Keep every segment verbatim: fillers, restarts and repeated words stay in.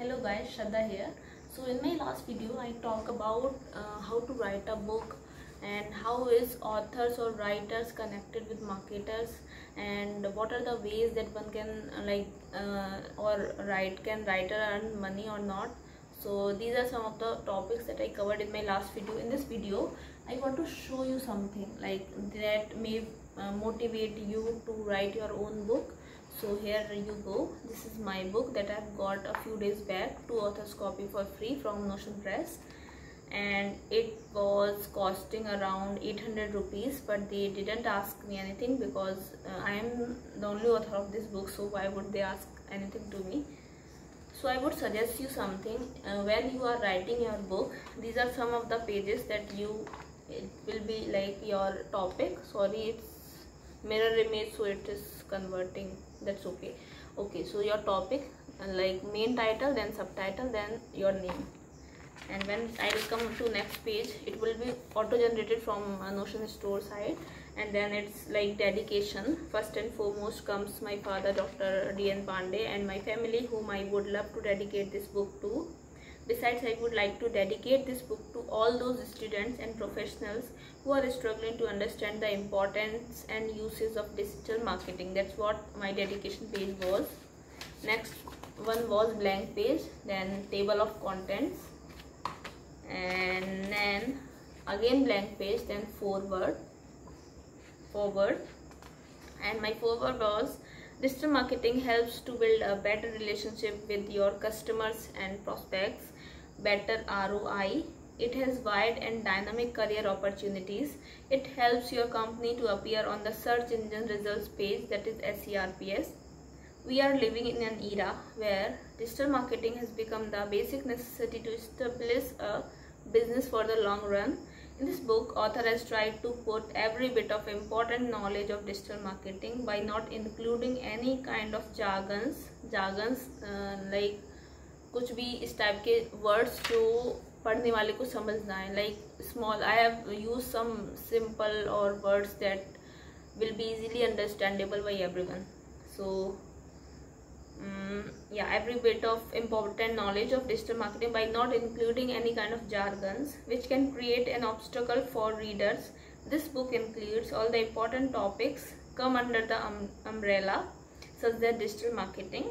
Hello guys, Sharda here. So in my last video I talk about uh, how to write a book and how is authors or writers connected with marketers and what are the ways that one can like uh, or write can writer earn money or not. So these are some of the topics that I covered in my last video. In this video I want to show you something like that may uh, motivate you to write your own book. So here you go. This is my book that I've got a few days back, two authors copy for free from Notion Press, and it was costing around eight hundred rupees, but they didn't ask me anything because uh, I am the only author of this book, so why would they ask anything to me? So I would suggest you something uh, when you are writing your book. These are some of the pages that you it will be like your topic. Sorry, it's mirror image, so it is converting, that's okay. Okay, so your topic, like main title, then subtitle, then your name, and when I will come to next page it will be auto generated from Notion store site. And then it's like dedication. First and foremost comes my father, Doctor D. N. Pandey, and my family, whom I would love to dedicate this book to. Besides, I would like to dedicate this book to all those students and professionals who are struggling to understand the importance and uses of digital marketing. That's what my dedication page was. Next one was blank page, then table of contents, and then again blank page, then forward, forward, and my forward was: digital marketing helps to build a better relationship with your customers and prospects, better R O I. It has wide and dynamic career opportunities. It helps your company to appear on the search engine results page, that is S E R Ps. We are living in an era where digital marketing has become the basic necessity to establish a business for the long run. In this book, author has tried to put every bit of important knowledge of digital marketing by not including any kind of jargons, jargons uh, like कुछ भी इस type के words जो पढ़ने वाले को समझना है. Like small, I have used some simple or words that will be easily understandable by everyone. So um, yeah, every bit of important knowledge of digital marketing by not including any kind of jargons, which can create an obstacle for readers. This book includes all the important topics come under the um, umbrella such as digital marketing.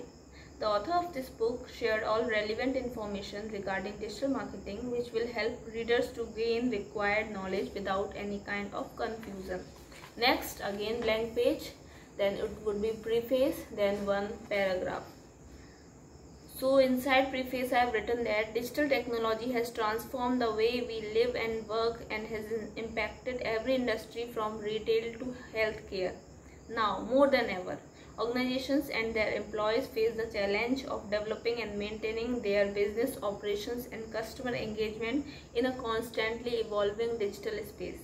The author of this book shared all relevant information regarding digital marketing, which will help readers to gain required knowledge without any kind of confusion. Next, again blank page, then it would be preface, then one paragraph. So inside preface I have written that digital technology has transformed the way we live and work and has impacted every industry from retail to healthcare. Now more than ever, organizations and their employees face the challenge of developing and maintaining their business operations and customer engagement in a constantly evolving digital space.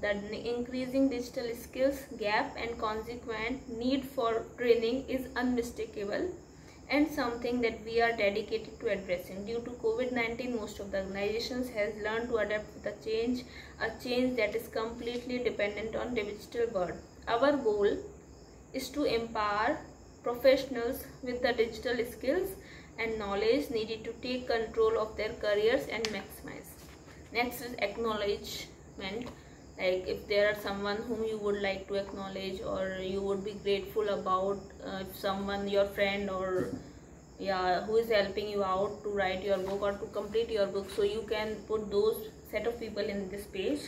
The increasing digital skills gap and consequent need for training is unmistakable and something that we are dedicated to addressing. Due to COVID nineteen, most of the organizations has learned to adapt to the change, a change that is completely dependent on the digital world. Our goal is to empower professionals with the digital skills and knowledge needed to take control of their careers and maximize. Next is acknowledgement. Like if there are someone whom you would like to acknowledge or you would be grateful about, uh, if someone, your friend or yeah, who is helping you out to write your book or to complete your book, so you can put those set of people in this page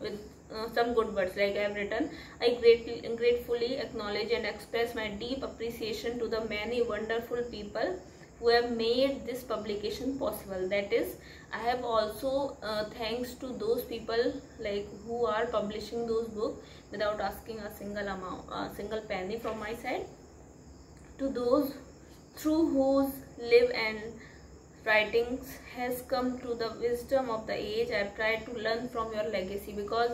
with uh, some good words. Like I have written, I gratefully, gratefully acknowledge and express my deep appreciation to the many wonderful people who have made this publication possible. That is, I have also uh, thanks to those people like who are publishing those books without asking a single amount, a single penny from my side. To those through whose live and writings has come to the wisdom of the age, I have tried to learn from your legacy, because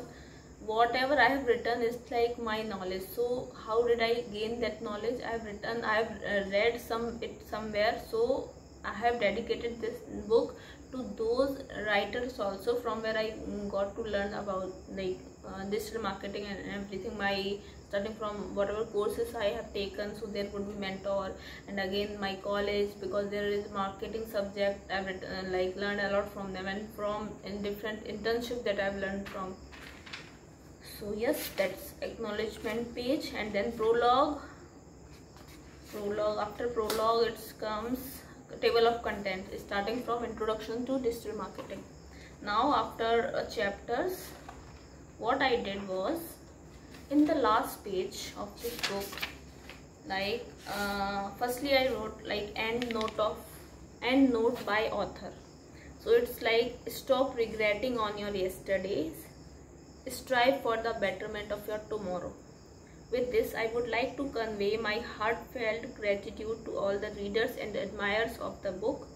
whatever I have written is like my knowledge. So how did I gain that knowledge? I have written, I have read some it somewhere, so I have dedicated this book to those writers also from where I got to learn about like uh, digital marketing and everything. My starting from whatever courses I have taken. So there would be mentor, and again my college, because there is marketing subject, I've uh, like learned a lot from them, and from in different internship that I've learned from. So yes, that's acknowledgement page, and then prologue. Prologue after prologue, it comes table of content, starting from introduction to digital marketing. Now after uh, chapters, what I did was, in the last page of this book, like uh, firstly I wrote like end note of end note by author. So it's like stop regretting on your yesterdays, strive for the betterment of your tomorrow. With this, I would like to convey my heartfelt gratitude to all the readers and admirers of the book.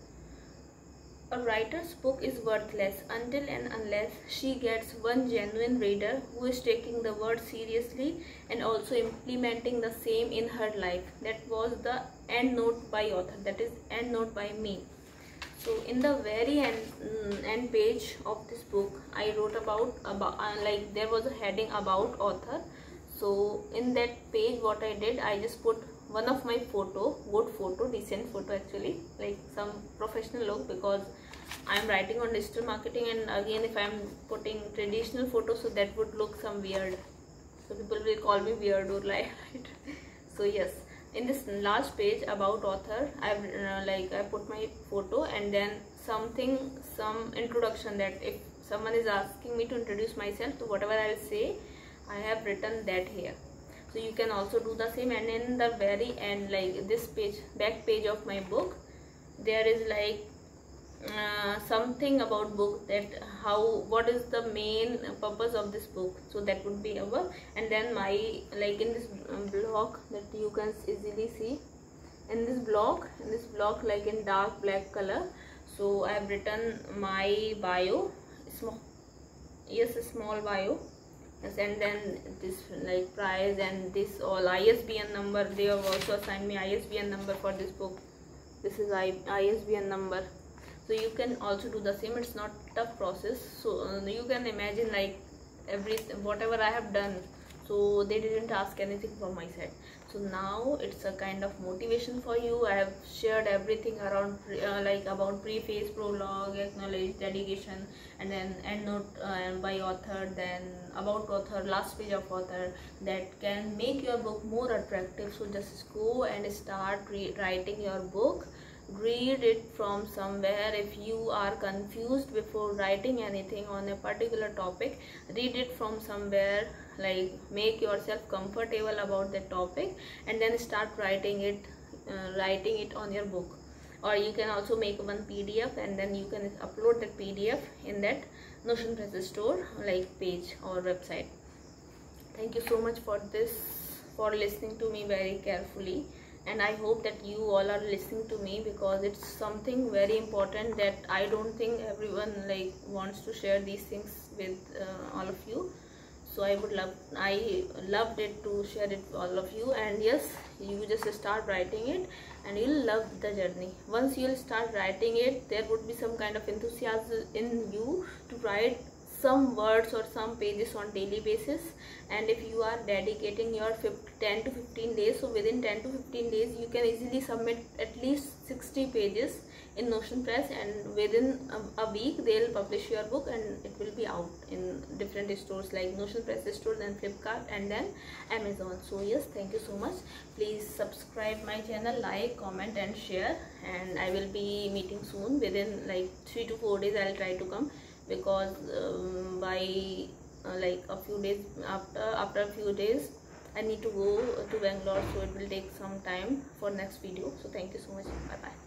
A writer's book is worthless until and unless she gets one genuine reader who is taking the word seriously and also implementing the same in her life. That was the end note by author, that is end note by me. So in the very end, end page of this book, I wrote about, about uh, like there was a heading about author. So in that page, what I did, I just put one of my photo, good photo, decent photo actually, like some professional look, because I am writing on digital marketing, and again if I am putting traditional photo, so that would look some weird. So people will call me weird or like, right? So yes, in this last page about author, I have uh, like I put my photo and then something, some introduction, that if someone is asking me to introduce myself, so whatever I will say, I have written that here. So you can also do the same. And in the very end, like this page, back page of my book, there is like uh, something about book, that how, what is the main purpose of this book, so that would be above. And then my, like in this block that you can easily see, in this block, in this block like in dark black color, so I have written my bio, small, yes, small bio. Yes, and then this like price and this all, I S B N number. They have also assigned me I S B N number for this book. This is I S B N number. So you can also do the same. It's not a tough process. So uh, you can imagine like every whatever I have done. So they didn't ask anything from my side. So now it's a kind of motivation for you. I have shared everything around uh, like about preface, prologue, acknowledge, dedication, and then end note uh, by author, then about author, last page of author, that can make your book more attractive. So just go and start writing your book. Read it from somewhere. If you are confused before writing anything on a particular topic, read it from somewhere, like make yourself comfortable about the topic, and then start writing it uh, writing it on your book. Or you can also make one P D F, and then you can upload the P D F in that Notion Press store like page or website. Thank you so much for this, for listening to me very carefully. And I hope that you all are listening to me, because it's something very important that I don't think everyone like wants to share these things with uh, all of you. So I would love, I loved it to share it with all of you. And yes, you just start writing it and you'll love the journey. Once you'll start writing it, there would be some kind of enthusiasm in you to write some words or some pages on daily basis. And if you are dedicating your ten to fifteen days, so within ten to fifteen days you can easily submit at least sixty pages in Notion Press, and within a week they'll publish your book, and it will be out in different stores like Notion Press store, then Flipkart, and then Amazon. So yes, thank you so much. Please subscribe my channel, like, comment and share. And I will be meeting soon. Within like three to four days I'll try to come, because um, by uh, like a few days after after a few days I need to go to Bangalore, so it will take some time for next video. So thank you so much. Bye bye.